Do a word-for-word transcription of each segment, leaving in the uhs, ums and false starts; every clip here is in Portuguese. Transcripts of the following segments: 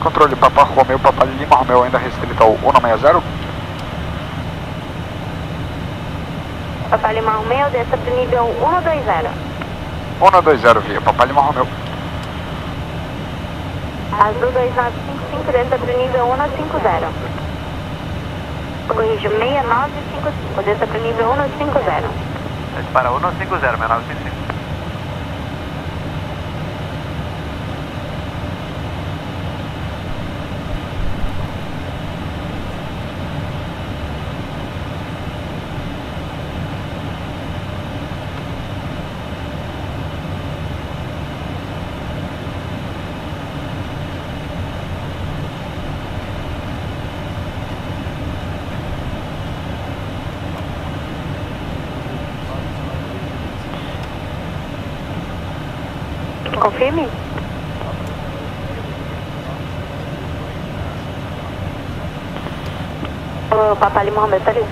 Controle Papa Romeu, Papa Lima Romeu, ainda restrito ao um seis zero. Papa Lima Romeu, desça para o nível um dois zero. um dois zero, via Papa Lima Romeu. Azul dois nove cinco cinco, desça para o nível um cinco zero. Corrijo seis nove cinco cinco, desça para o nível um cinco zero. Desce para um cinco zero, seis nove cinco cinco. Confirme. O Papa Lima Romeu está livre.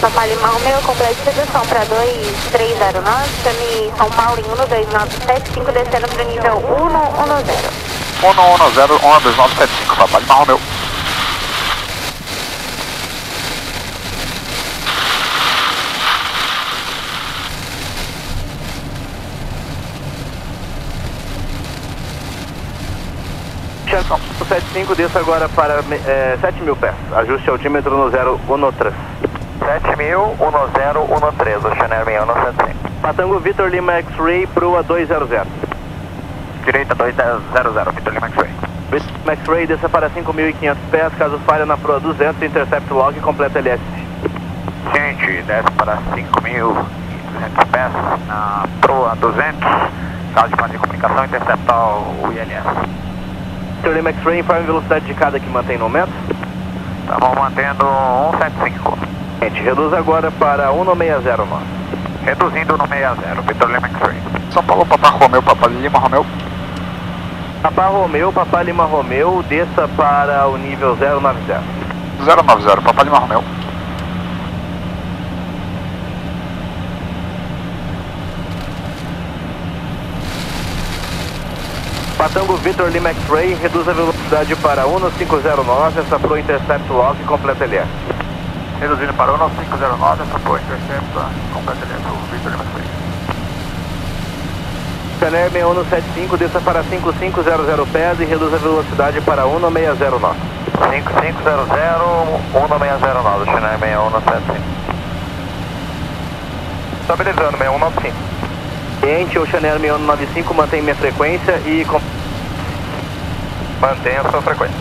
Papa Lima Romeu, complete redução para dois três zero nove, Tami São Paulo em um dois nove sete cinco, descendo para o nível um um zero. um um zero, um dois nove sete cinco, Papa Lima Romeu. um sete cinco, desço agora para é, sete mil pés, ajuste altímetro no zero um três. sete mil, um zero um três, Oceanair seis um sete cinco. Patango Vitor Lima X-Ray, Brua dois zero zero. Direita dois zero zero, Vitor Lima X-Ray. Vitor Lima X-Ray, desça para cinco mil e quinhentos pés, caso falha na proa duzentos, intercept log e completa L S. Gente, desce para cinco mil e quinhentos pés, na proa duzentos, caso de falha de comunicação, intercepta o I L S. Vitor Lima X-Ray, informe velocidade de cada que mantém no momento. Estamos mantendo um sete cinco. Gente, reduz agora para um seis zero, mano. Reduzindo no seis zero, Vitor Lima X-Ray. São Paulo, Papa Romeu, Papa Lima Romeu. Papa Romeu, Papa Lima Romeu, desça para o nível zero nove zero. zero nove zero, Papa Lima Romeu. Patango Vitor Lima X-Ray, reduz a velocidade para um cinco zero nove, essa pro intercept log e completa L S. Reduzindo para um nove cinco zero nove, essa foi intercepta completa do Vitor Lima X-Ray. Oceanair seis um sete cinco, desça para cinco mil quinhentos pés e reduz a velocidade para um seis zero nove. cinco mil quinhentos, um seis zero nove, Oceanair seis um sete cinco. Estabilizando seis um nove cinco. Gente, Oceanair seis um nove cinco, mantém minha frequência e... Com... Mantenha a sua frequência.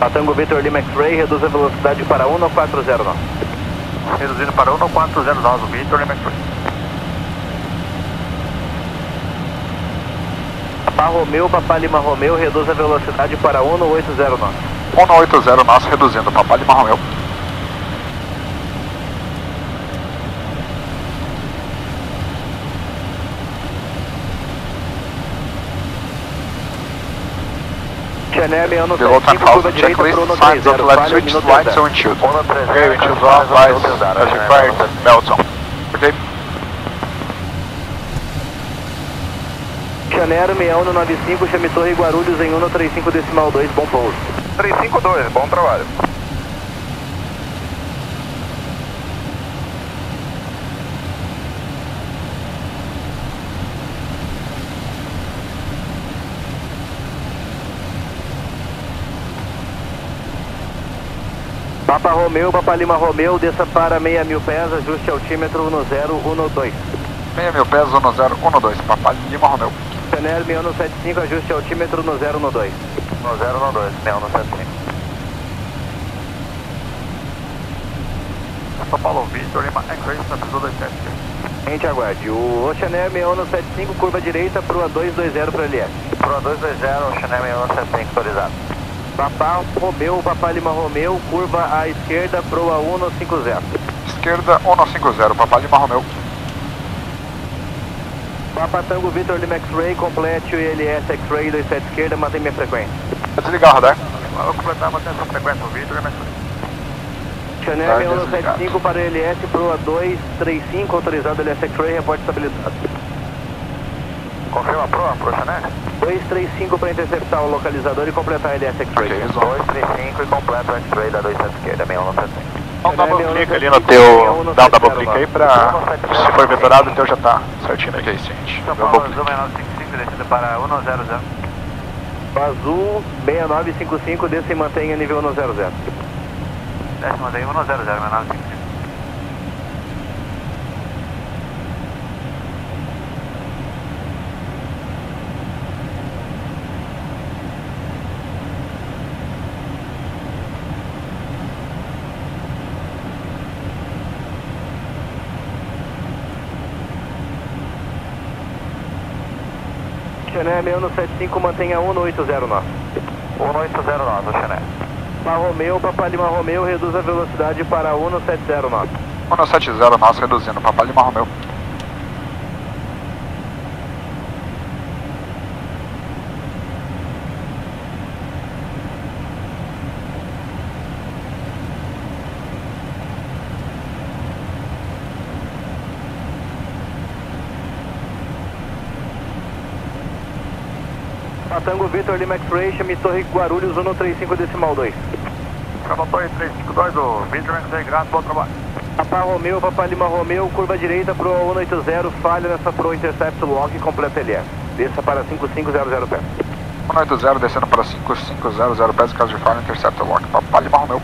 Patango Vitor Lima X-Ray, reduz a velocidade para um quatro zero nove. Reduzindo para um quatro zero nove, Vitor Lima X-Ray. Papa Romeu, Papa Lima Romeu, reduz a velocidade para um oito zero nove. um oito zero nove, reduzindo, Papa Lima Romeu. Oceanair seis um nove cinco, chame Torre Guarulhos em um três cinco decimal dois, bom pouso. três cinco dois, bom trabalho. Papa Romeu, Papa Lima Romeu, desça para seis mil pés, ajuste altímetro no zero um dois. seis mil pés, um zero um dois, Papa Lima Romeu. Oceanair seis um sete cinco, ajuste altímetro no zero um dois. No zero um dois, seis um sete cinco. São Paulo, Vitor Lima X-Ray, Santos dois sete. Gente, aguarde. O Oceanair seis um sete cinco, curva direita, proa duzentos e vinte para L S. Proa duzentos e vinte, Oceanair seis um sete cinco, autorizado. Papá Romeu, Papá Lima Romeu, curva à esquerda, proa cento e cinquenta. Esquerda cento e cinquenta, Papá Lima Romeu. Papa Tango Vitor Lima X-Ray, complete o I L S X-Ray vinte e sete esquerda, mantém minha frequência. Vou desligar o radar. Vou completar, mantém a sua frequência, o Vitor Lima X-Ray. Chanel um um sete cinco para I L S, proa duzentos e trinta e cinco, autorizado I L S X-Ray, reporte estabilizado. Confirma a proa, proa Chanel? duzentos e trinta e cinco para interceptar o localizador e completar o I L S X-Ray. Okay, duzentos e trinta e cinco e completa o X-Ray da vinte e sete esquerda, um um sete cinco. Dá um double click ali no teu, dá um double click aí pra, se for vetorado, o teu já tá certinho aqui, gente. São Paulo, Azul seis nove cinco cinco, descida para cento. Azul seis nove cinco cinco, desça e mantenha nível cento. Desce e mantenha cento, seis nove cinco cinco. Oceanair seis um sete cinco, mantenha dezoito zero nove. dezoito zero nove, Oceanair. Marromeu, Papá Lima Romeu, reduz a velocidade para cento e setenta e nove. cento e setenta, nós reduzindo, Papá Lima Romeu. Tango Vitor Lima X-Ray, chame Torre Guarulhos cento e trinta e cinco decimal dois. Chama Torre três cinco dois, o Vitor X-Ray, graças, bom trabalho. Papá Romeu, Papá Lima Romeu, curva direita, proa cento e oitenta, falha nessa proa, intercept lock, completa L S. Desça para cinco cinco zero zero pés. cento e oitenta descendo para cinco cinco zero zero pés, caso de falha, intercept lock, Papá Lima Romeu.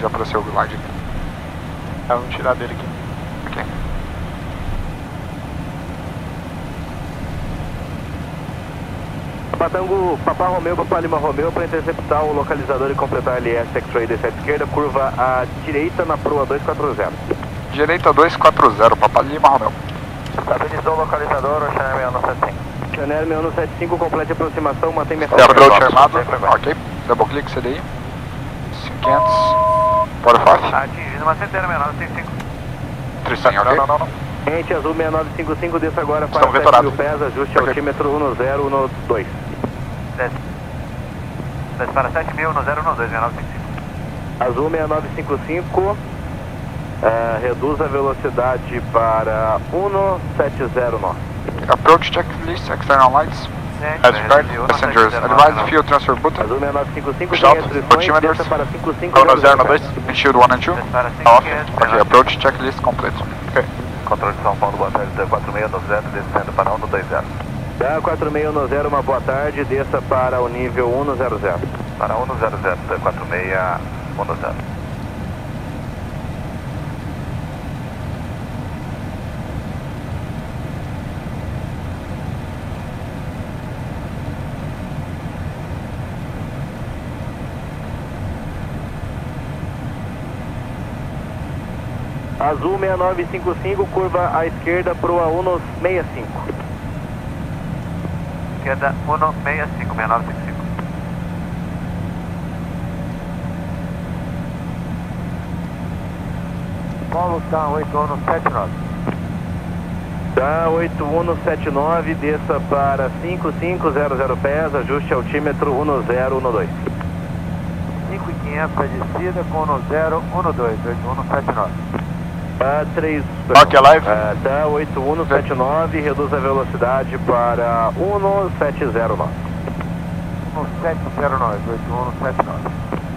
Já apareceu o glide aqui. Ah, vamos tirar dele aqui. Ok. Patango, Papá Romeu, Papá Lima Romeu, para interceptar o localizador e completar a L S X-Ray D sete esquerda, curva à direita na proa duzentos e quarenta. Direita duzentos e quarenta, Papá Lima Romeu. Estabilizou o localizador, o Chanel seis um sete cinco. Chanel seis um sete cinco, complete a aproximação, mantém minha frequência. Ok, double click, C D I. cinquenta. Bora fácil. Atingindo uma centena, seis nove cinco cinco. Tristão, ok? Não, não, não. Gente, Azul seis nove cinco cinco, desça agora para sete mil pés, ajuste okay. Altímetro um zero um dois. Desce. Desce para sete mil, um zero um dois, seis nove cinco cinco. Azul seis nove cinco cinco, uh, reduz a velocidade para um sete zero nove. Approach checklist, external lights. Advert passengers, advise fuel transfer button. Azul seis nove cinco cinco, shout, altimeters, zero zero dois, shield um e dois, off, ok, approach, checklist, complete. Ok. Controle de São Paulo, boa tarde, quarenta e seis noventa, descendo para cento e vinte. quarenta e seis noventa, uma boa tarde, desça para o nível cento. Para cento, quarenta e seis noventa. Azul seis nove cinco cinco, curva à esquerda, proa cento e sessenta e cinco. Esquerda cento e sessenta e cinco, seis nove cinco cinco. Paulo tá oito um sete nove. Tá oito um sete nove, desça para cinco cinco zero zero pés, ajuste altímetro um zero um dois. cinco mil e quinhentos, descida com um zero um dois, oito um sete nove. Uh, três, ok, live. Uh, tá oito um sete nove, reduz a velocidade para um sete zero nove. um sete zero nove, oito um sete nove.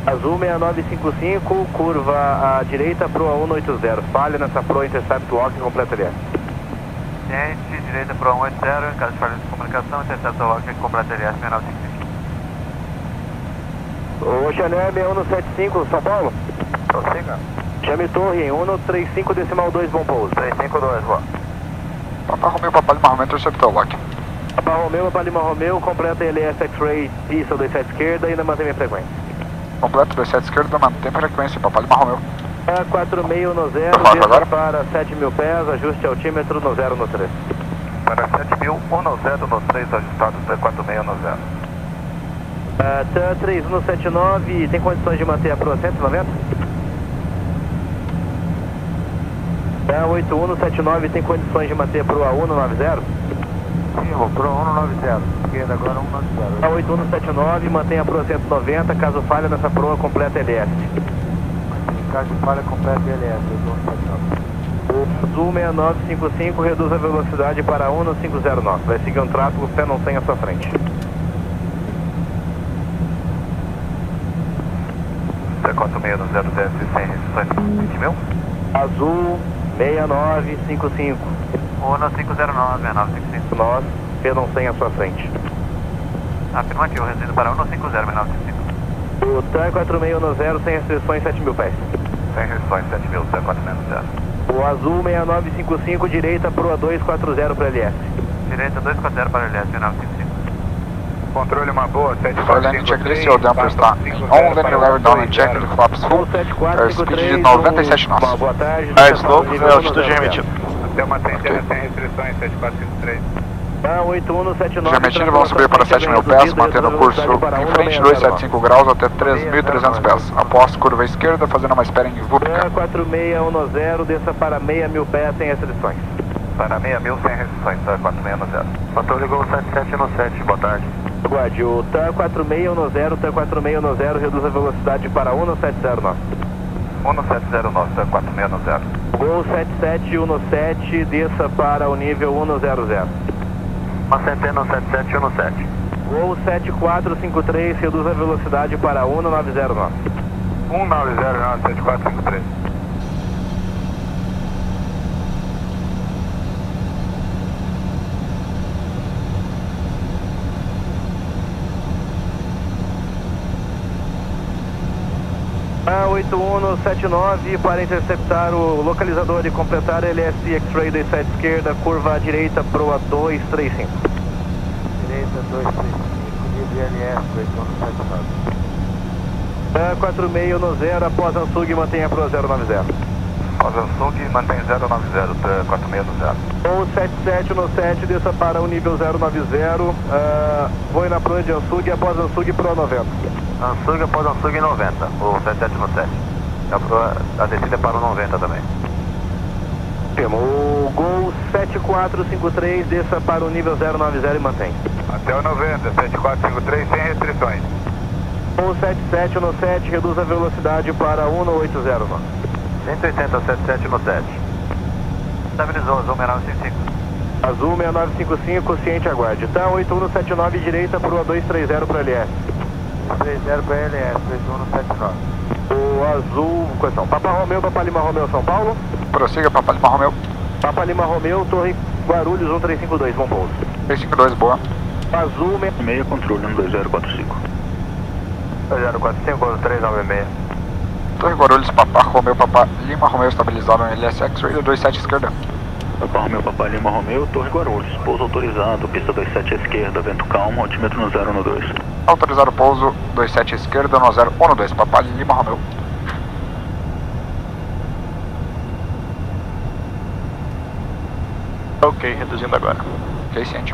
Azul seis nove cinco cinco, curva à direita, proa cento e oitenta. Falha nessa proa, intercept walk, completa L S. Gente, direita proa cento e oitenta, em caso de falha de comunicação, intercept walk, completa L S seis nove cinco cinco. Oceanair seis um sete cinco, São Paulo? Prossiga. Chame Torre em cento e trinta e cinco decimal dois, bom pouso. três cinco dois, boa. Papá Romeu, Papá Lima Romeu, interceptou o lock. Alfa Romeo, Alfa Lima Romeo, completa L S X-Ray, pista dois sete esquerda, ainda mantém minha frequência. Completo dois sete esquerda, mantém frequência, Alfa Lima Romeo. É quarenta e seis no zero, agora para sete mil pés, ajuste altímetro no zero no três. Para sete mil, um zero no três, ajustado quarenta e seis no zero. Uh, T A N três um sete nove, tem condições de manter a proa cento e noventa? T A N oito um sete nove, tem condições de manter a proa cento e noventa? Sim, vou proa cento e noventa, esquerda agora cento e noventa. T A N oito um sete nove, mantém a proa cento e noventa, caso falha nessa proa, completa L S. Caso falha, completa L S, oito um sete nove. um seis nove cinco cinco, reduz a velocidade para um cinco zero nove. Vai seguir um tráfego, pé não tem à sua frente. zero quatro seis no zero desce sem restrições, vinte mil. Azul seis nove cinco cinco. um cinco zero nove, seis nove cinco cinco. Nós, pé não tem à sua frente. Afirmativo, reduzindo para um cinco zero, seis nove cinco cinco. O T A N quarenta e seis no zero, sem restrições, sete mil pés. Sem restrições, sete mil, zero quatro seis no zero. O azul seis nove cinco cinco, direita proa dois quatro zero para L S. Direita dois quatro zero para L S, seis nove cinco cinco. Controle uma boa, sete quatro cinco três. All landing level down and check the flaps full. Speed de noventa e sete nós. Boa tarde. A slope e altitude remetida. Até uma tendência sem restrições, sete quatro cinco três. Remetida, vamos subir para sete mil pés, mantendo o curso em frente dois sete cinco graus até três mil e trezentos pés. Após curva esquerda, fazendo uma espera em Vupka. quatro seis um zero, desça para seis mil pés sem restrições. Para seis mil sem restrições, T A N quatro seis um zero. Controle Gol sete sete um sete, boa tarde. Guardi, o T A N quatro seis um zero, T A N quatro seis um zero, reduz a velocidade para um sete zero nove. um sete zero nove, T A N quatro seis um zero. Gol sete sete um sete, desça para o nível um zero zero. um sete zero sete sete um sete. Gol sete quatro cinco três, reduz a velocidade para um nove zero nove. um nove zero nove, sete quatro cinco três. oito um sete nove, para interceptar o localizador e completar L S X-Ray dois sete esquerda, curva à direita, proa dois três cinco. Direita dois três cinco, livre L S, oito um sete nove. quarenta e seis no zero, após ANSUG, mantenha proa zero nove zero. Após ANSUG, mantém zero nove zero, quarenta e seis no zero. Ou sete sete no sete, desça para o nível zero nove zero, uh, vou na proa de ANSUG, após ANSUG, proa noventa. ANSUG após ANSUG noventa, o sete sete um sete. A descida é para o noventa também. O Gol sete quatro cinco três, desça para o nível zero nove zero e mantém. Até o noventa, sete quatro cinco três sem restrições. O sete sete um sete, reduz a velocidade para um oito zero. cento e oitenta, sete sete um sete. Estabilizou, azul seis nove cinco cinco. Azul seis nove cinco cinco, ciente, aguarde. T A N oito um sete nove, direita, proa dois três zero para L S. três zero para L S, dois um sete nove. O azul, questão. Papa Romeu, Papa Lima Romeu, São Paulo. Prossiga, Papa Lima Romeu. Papa Lima Romeu, Torre Guarulhos, um três cinco dois, bom pouso. três cinco dois, boa. Azul, meio controle, um dois zero quatro cinco. dois zero quatro cinco, três nove seis. Torre Guarulhos, Papa Romeu, Papa Lima Romeu, estabilizado em L S X-Ray, dois sete esquerda. Papa Romeu, Papa Lima Romeu, Torre Guarulhos, pouso autorizado, pista dois sete esquerda, vento calmo, altímetro no zero no dois. Autorizar o pouso dois sete esquerda no zero um dois, Papa Lima Romeu. Ok, reduzindo agora. Ok, ciente.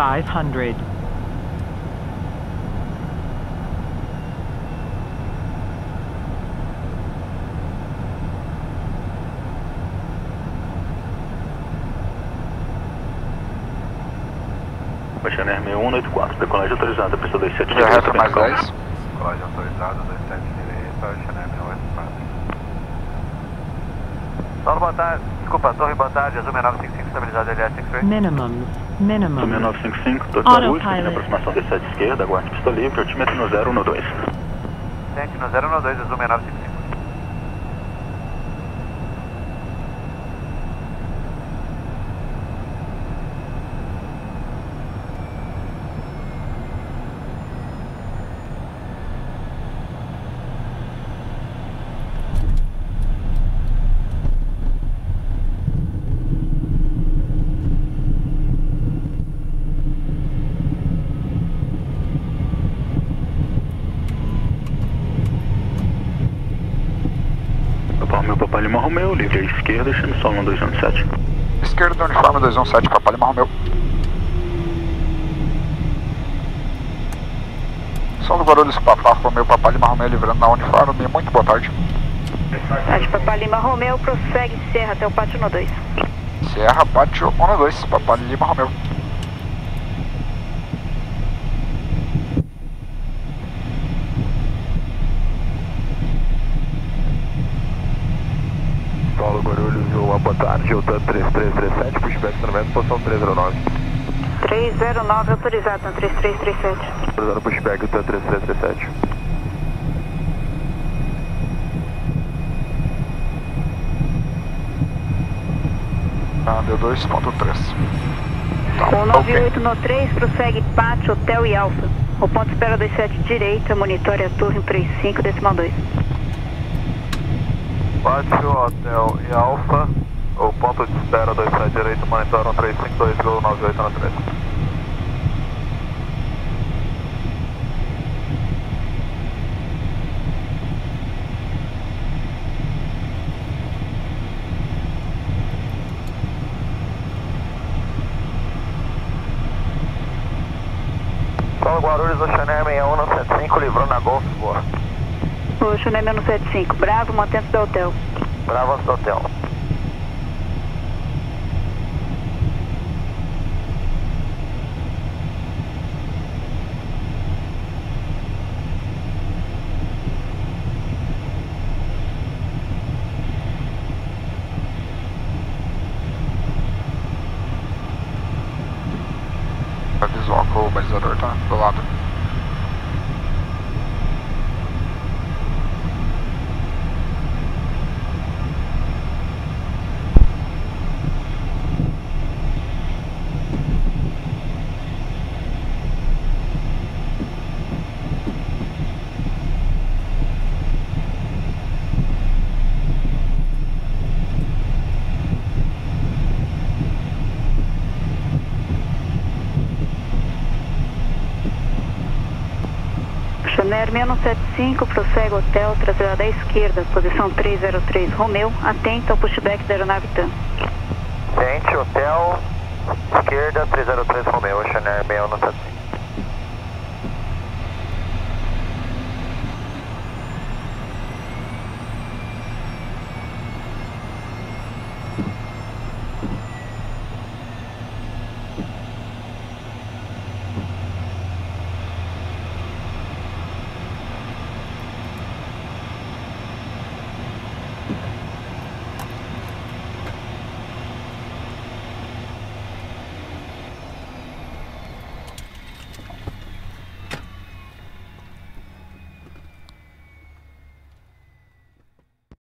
five hundred. Oceanair seis um oito quatro, decolagem autorizada, pista dois sete direita, mais dez. Decolagem autorizada, dois sete direita, Oceanair seis um oito quatro. Boa tarde, desculpa, Torre, boa tarde, Azul nove cinco cinco, estabilizado L S X-Ray. Minimum. Minimum. nove cinco cinco, dois Guarulhos, aproximação de sete esquerda, aguarde pista livre, altímetro no zero um dois. sete no zero um dois, Azul nove cinco cinco. Palma Romeu, livre à esquerda, chame só um dois um sete. Esquerda do uniforme dois um sete para Palma Romeu. São do Guarulhos, Papá Romeu, Papá Lima Romeu, livrando na uniforme, muito boa tarde. Boa tarde, Papá Lima Romeu, prossegue Serra até o pátio um dois. Serra, pátio um dois, Papá Lima Romeu. Boa tarde, eu estou três três três sete, pushback noventa, posição três zero nove. três zero nove autorizado, no três três três sete. Autorizado pushback, eu estou três três três sete. Ah, deu dois ponto três. um nove oito no três, prossegue pátio, hotel e alfa. O ponto espera dois sete direita, monitore a torre em três cinco, decimal dois. Pátio, hotel e alfa. O ponto de espera dois para a direita, monitoram três cinco dois, gol nove oito na três. Paulo Guarulhos, Oceanair seis um nove sete cinco, livrando a Golf, boa. Oceanair um sete cinco, Bravo, mantendo-se do hotel. Bravo, do hotel. Visual com o balizador, tá? Do lado. Oceanair um sete cinco, prossegue hotel, traseirada à esquerda, posição três zero três, Romeu, atenta ao pushback da aeronave T A M. Gente, hotel, esquerda, três zero três, Romeu, Oceanair um sete cinco.